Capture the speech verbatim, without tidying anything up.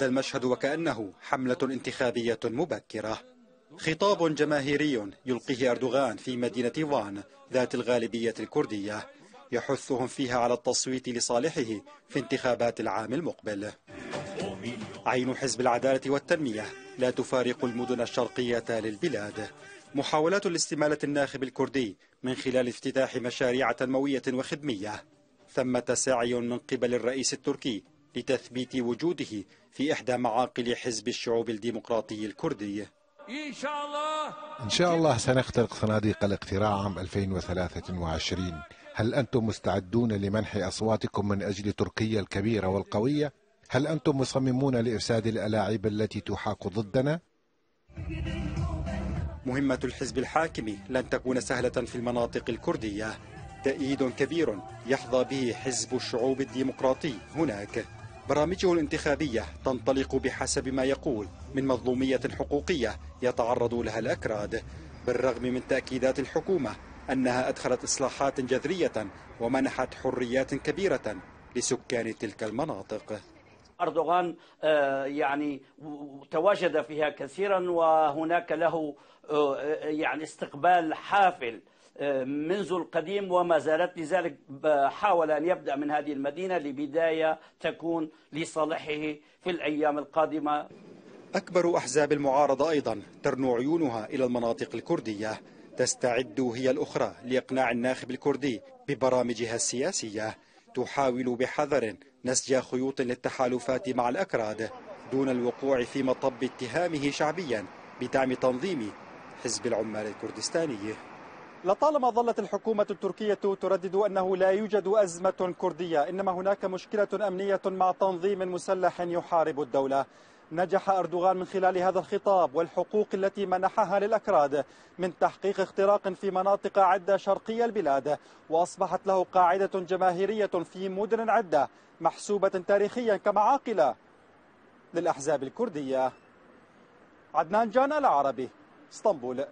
هذا المشهد وكأنه حملة انتخابية مبكرة. خطاب جماهيري يلقيه أردوغان في مدينة وان ذات الغالبية الكردية يحثهم فيها على التصويت لصالحه في انتخابات العام المقبل. عين حزب العدالة والتنمية لا تفارق المدن الشرقية للبلاد. محاولات لاستمالة الناخب الكردي من خلال افتتاح مشاريع تنموية وخدمية. ثمة سعي من قبل الرئيس التركي لتثبيت وجوده في إحدى معاقل حزب الشعوب الديمقراطي الكردي. إن شاء الله سنخترق صناديق الاقتراع عام ألفين وثلاثة وعشرين. هل أنتم مستعدون لمنح أصواتكم من أجل تركيا الكبيرة والقوية؟ هل أنتم مصممون لإفساد الألاعيب التي تحاك ضدنا؟ مهمة الحزب الحاكم لن تكون سهلة في المناطق الكردية. تأييد كبير يحظى به حزب الشعوب الديمقراطي هناك. برامجه الانتخابية تنطلق بحسب ما يقول من مظلومية حقوقية يتعرض لها الأكراد، بالرغم من تأكيدات الحكومة أنها أدخلت إصلاحات جذرية ومنحت حريات كبيرة لسكان تلك المناطق. أردوغان يعني تواجد فيها كثيرا وهناك له يعني استقبال حافل منذ القديم وما زالت، لذلك حاول أن يبدأ من هذه المدينة لبداية تكون لصالحه في الأيام القادمة. أكبر أحزاب المعارضة أيضا ترنو عيونها إلى المناطق الكردية، تستعد هي الأخرى لإقناع الناخب الكردي ببرامجها السياسية. تحاول بحذر نسج خيوط للتحالفات مع الأكراد دون الوقوع في مطب اتهامه شعبيا بدعم تنظيم حزب العمال الكردستاني. لطالما ظلت الحكومة التركية تردد أنه لا يوجد أزمة كردية، إنما هناك مشكلة أمنية مع تنظيم مسلح يحارب الدولة. نجح أردوغان من خلال هذا الخطاب والحقوق التي منحها للأكراد من تحقيق اختراق في مناطق عدة شرقية البلاد، وأصبحت له قاعدة جماهيرية في مدن عدة محسوبة تاريخيا كمعاقل للأحزاب الكردية. عدنان جان العربي، اسطنبول.